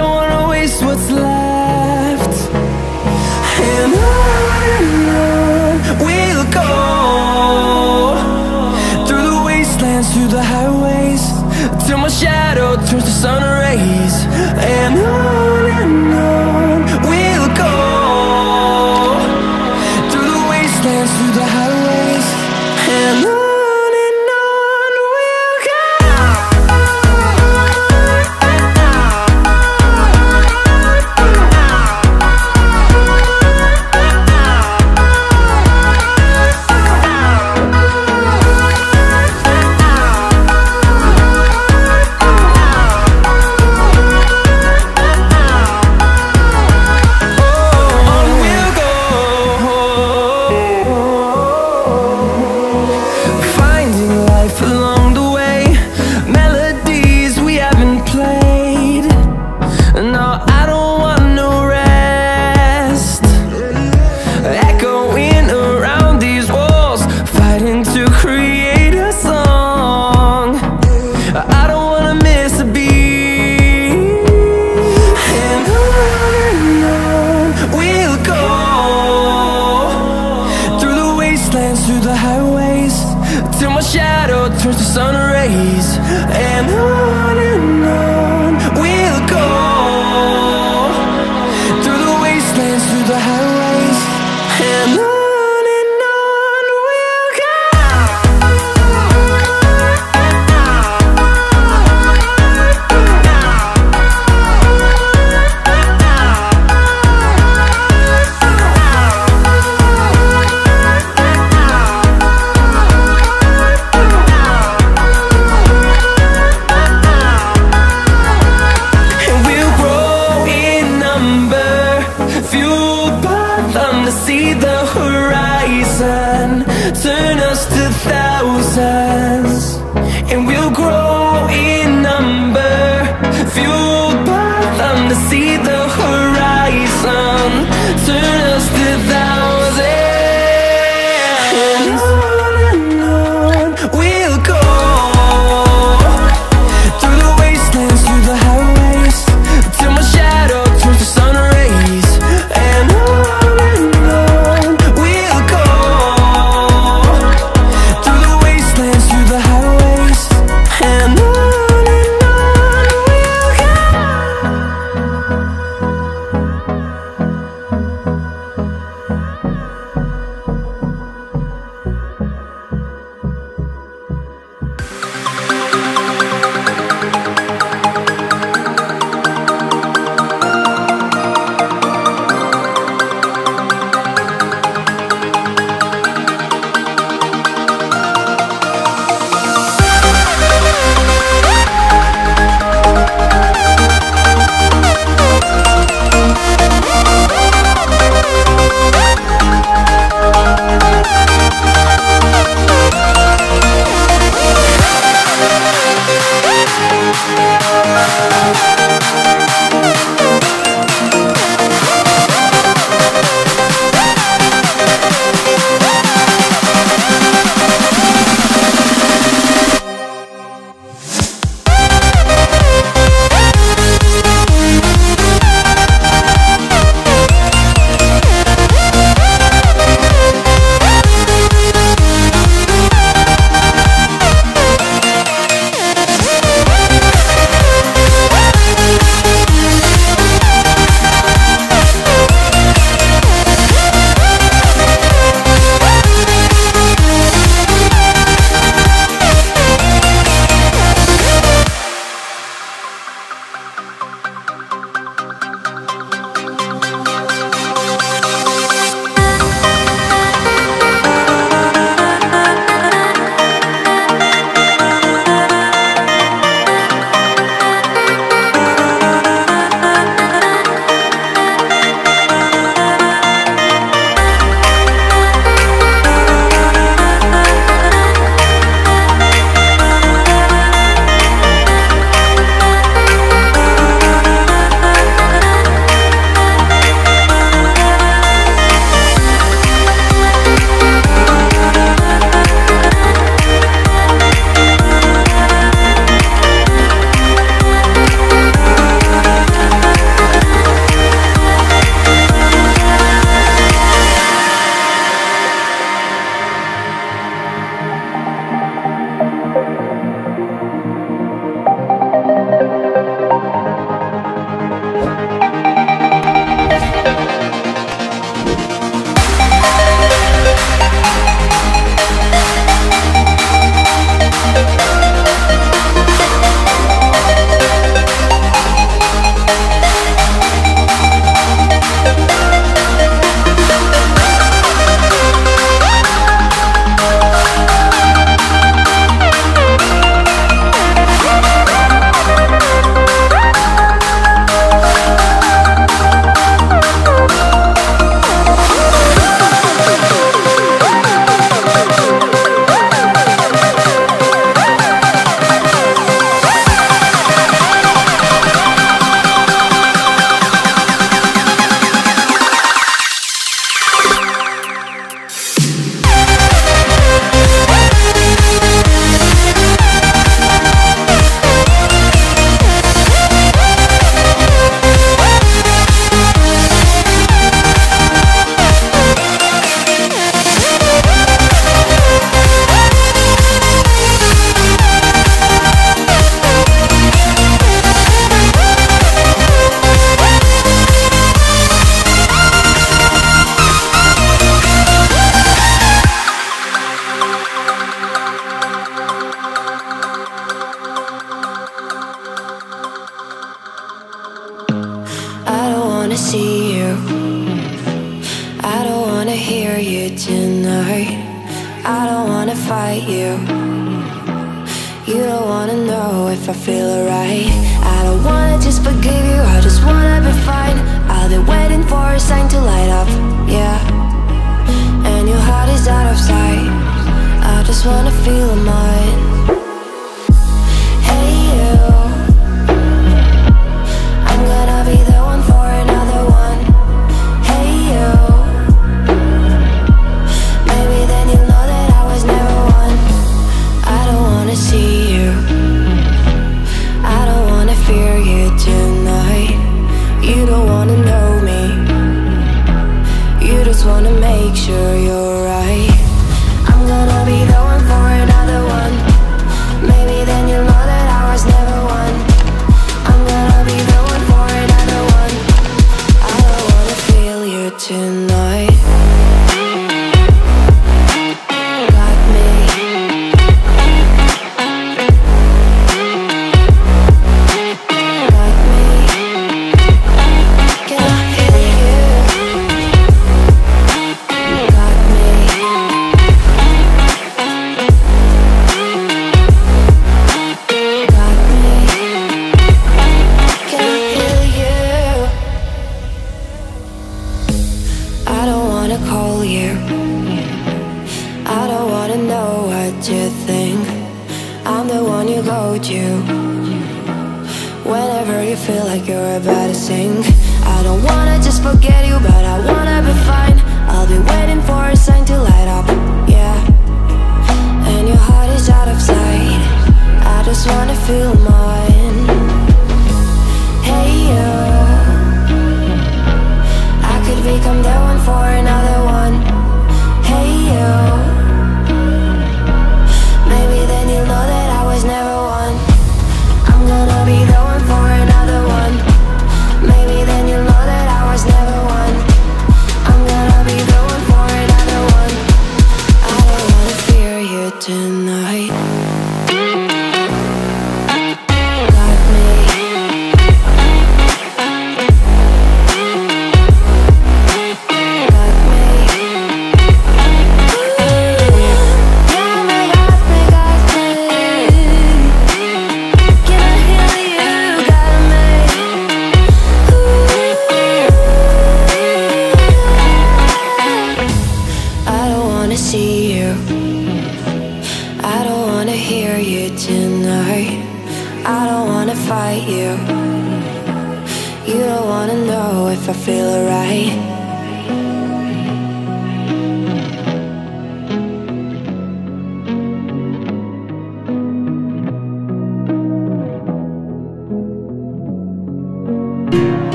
don't wanna waste what's left. And on we'll go, through the wastelands, through the highways, till my shadow turns to sun rays. And on we'll go, through the wastelands, through the highways, and on. wanna see you, I don't wanna hear you tonight. I don't wanna fight you, you don't wanna know if I feel alright. I don't wanna just forgive you, I just wanna be fine. I'll be waiting for a sign to light up, yeah. And your heart is out of sight, I just wanna feel mine. Out of your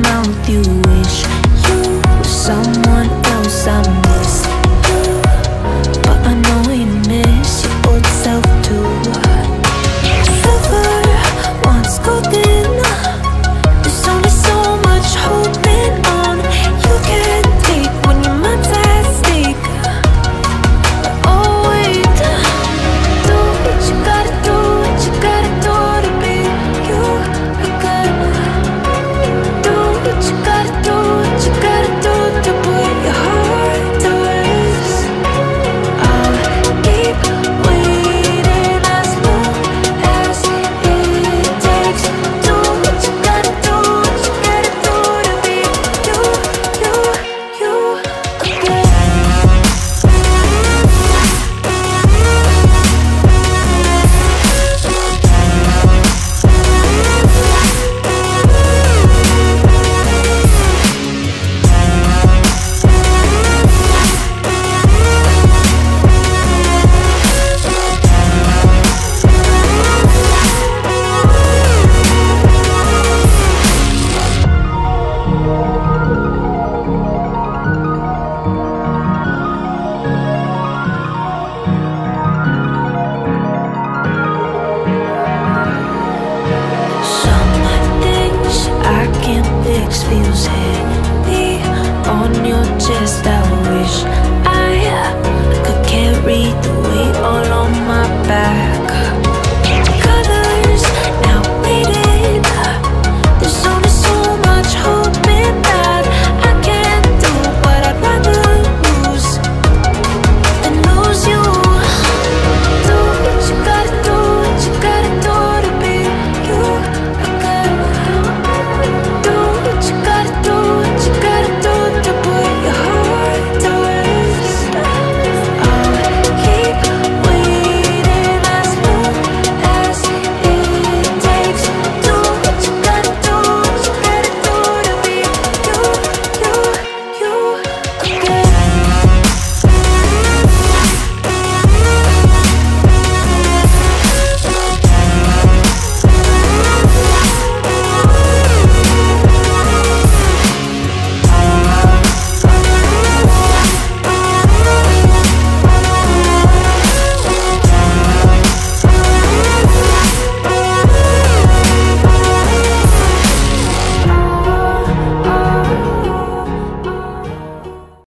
mouth you wish you just